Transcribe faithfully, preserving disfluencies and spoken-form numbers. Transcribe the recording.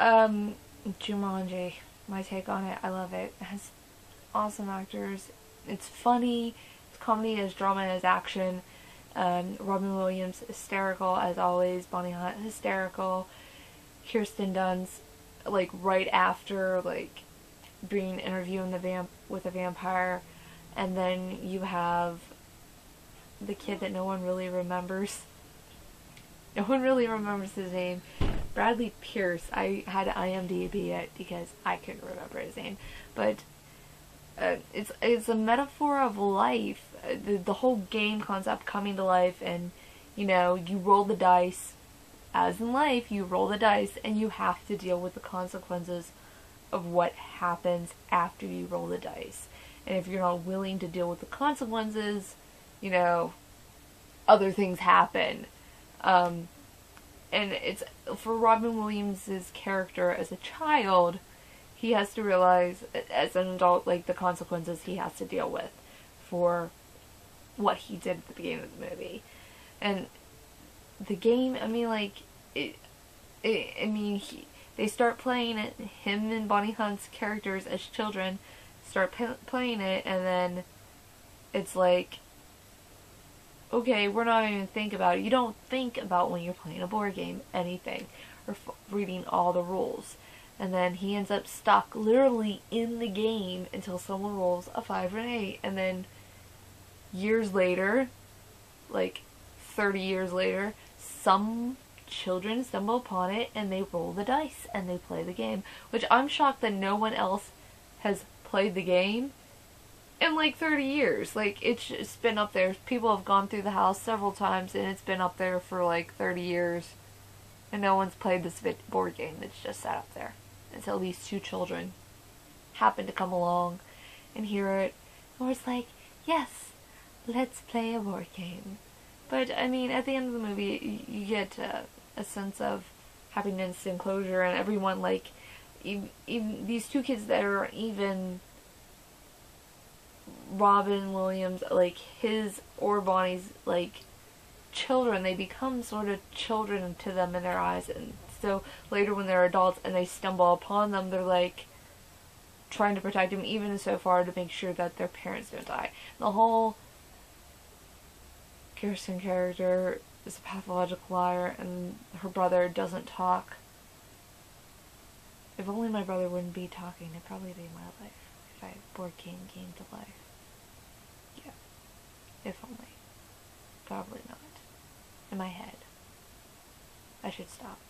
Um, Jumanji, my take on it. I love it. It has awesome actors. It's funny. It's comedy. It's drama. It's action. Um, Robin Williams, hysterical as always. Bonnie Hunt, hysterical. Kirsten Dunst, like right after like being interviewed in the vamp with a vampire, and then you have the kid that no one really remembers. No one really remembers his name. Bradley Pierce. I had to I M D B it because I couldn't remember his name. But uh, it's it's a metaphor of life. Uh, the, the whole game concept coming to life, and you know, you roll the dice. As in life, you roll the dice and you have to deal with the consequences of what happens after you roll the dice. And if you're not willing to deal with the consequences, you know, other things happen. Um, and it's for Robin Williams's character as a child, he has to realize as an adult, like, the consequences he has to deal with for what he did at the beginning of the movie. And the game, I mean, like, it, it I mean, he, they start playing it, him and Bonnie Hunt's characters as children start p playing it, and then it's like, okay, we're not even think about it. You don't think about when you're playing a board game, anything, or f reading all the rules. And then he ends up stuck literally in the game until someone rolls a five or an eight, and then years later, like, thirty years later, some children stumble upon it and they roll the dice and they play the game, which I'm shocked that no one else has played the game in like thirty years. Like, it's, it's been up there. People have gone through the house several times and it's been up there for like thirty years and no one's played this board game that's just sat up there until these two children happen to come along and hear it, or it's like, yes, let's play a board game. But, I mean, at the end of the movie, you get uh, a sense of happiness and closure, and everyone, like, even, even these two kids that are even Robin Williams, like, his or Bonnie's, like, children, they become sort of children to them in their eyes, and so later when they're adults and they stumble upon them, they're, like, trying to protect them, even so far to make sure that their parents don't die. The whole Kirsten character is a pathological liar, and her brother doesn't talk. If only my brother wouldn't be talking, it'd probably be my life. If I board game came to life. Yeah. If only. Probably not. In my head. I should stop.